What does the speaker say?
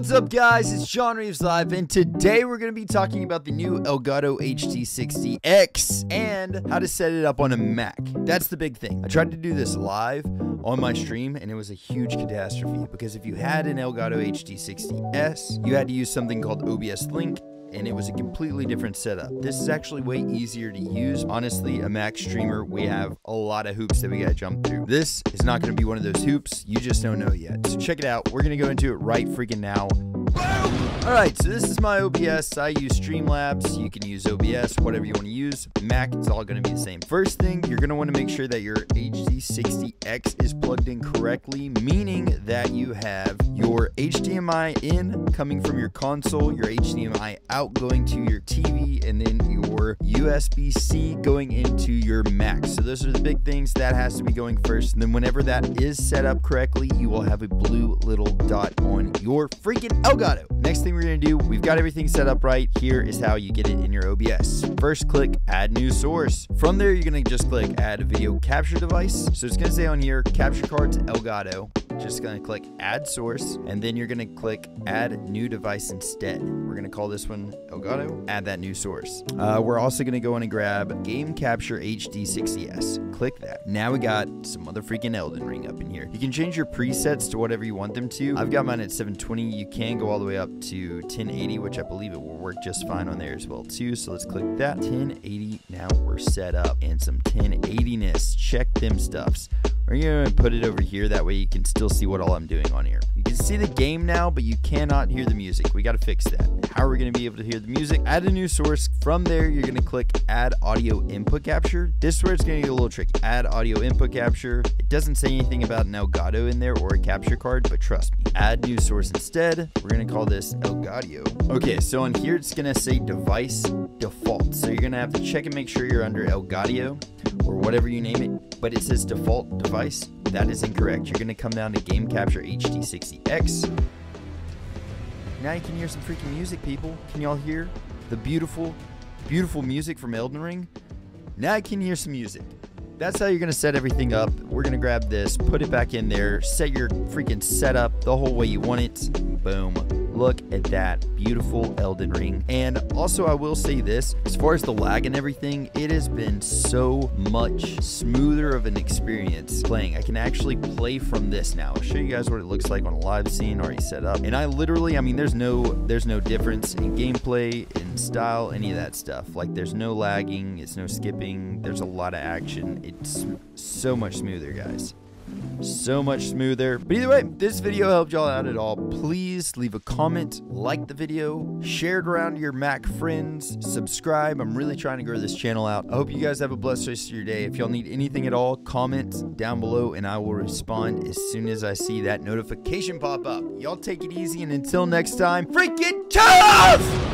What's up, guys? It's John Reeves Live, and today we're going to be talking about the new Elgato HD60X and how to set it up on a Mac. That's the big thing. I tried to do this live on my stream, and it was a huge catastrophe because if you had an Elgato HD60S, you had to use something called OBS Link, and it was a completely different setup. This is actually way easier to use. Honestly, a Mac streamer, we have a lot of hoops that we gotta jump through. This is not gonna be one of those hoops. You just don't know yet. So check it out. We're gonna go into it right freaking now. All right, so this is my OBS. I use Streamlabs. You can use OBS, whatever you want to use. Mac, it's all going to be the same. First thing, you're going to want to make sure that your HD60X is plugged in correctly, meaning that you have your HDMI in coming from your console, your HDMI out going to your TV, and then your USB-C going into your Mac. So those are the big things that has to be going first. And then whenever that is set up correctly, you will have a blue little dot on your freaking Elgato. Next thing we're gonna do, we've got everything set up right. Here is how you get it in your OBS. First, click Add New Source. From there, you're gonna just click Add a Video Capture Device. So it's gonna say on here, Capture Card to Elgato. Just gonna click Add Source, and then you're gonna click Add New Device instead. We're gonna call this one Elgato. Add that new source. We're also gonna go in and grab Game Capture HD60S. Click that. Now we got some other freaking Elden Ring up in here. You can change your presets to whatever you want them to. I've got mine at 720. You can go all the way up to 1080, which I believe it will work just fine on there as well too. So let's click that 1080. Now we're set up and some 1080-ness. Check them stuffs. We're gonna put it over here, that way you can still see what all I'm doing on here. You can see the game now, but you cannot hear the music. We gotta fix that. How are we gonna be able to hear the music? Add a new source. From there, you're gonna click Add Audio Input Capture. This is where it's gonna get a little tricky. Add Audio Input Capture. It doesn't say anything about an Elgato in there or a capture card, but trust me. Add new source instead. We're gonna call this Elgato. Okay, so on here, it's gonna say Device Default. So you're gonna have to check and make sure you're under Elgato or whatever you name it, but it says Default Device. That is incorrect. You're going to come down to Game Capture HD60X. Now you can hear some freaking music, people. Can y'all hear the beautiful, beautiful music from Elden Ring? Now I can hear some music. That's how you're going to set everything up. We're going to grab this, put it back in there, set your freaking setup the whole way you want it. Boom. Look at that beautiful Elden Ring. And also I will say this, as far as the lag and everything, it has been so much smoother of an experience playing. I can actually play from this now. I'll show you guys what it looks like on a live scene already set up. And I literally, I mean, there's no difference in gameplay, in style, any of that stuff. Like there's no lagging, it's no skipping, there's a lot of action. It's so much smoother, guys. So much smoother. But either way, this video helped y'all out at all. Please leave a comment, like the video, share it around to your Mac friends, subscribe. I'm really trying to grow this channel out. I hope you guys have a blessed rest of your day. If y'all need anything at all, comment down below and I will respond as soon as I see that notification pop up. Y'all take it easy, and until next time, freaking tough!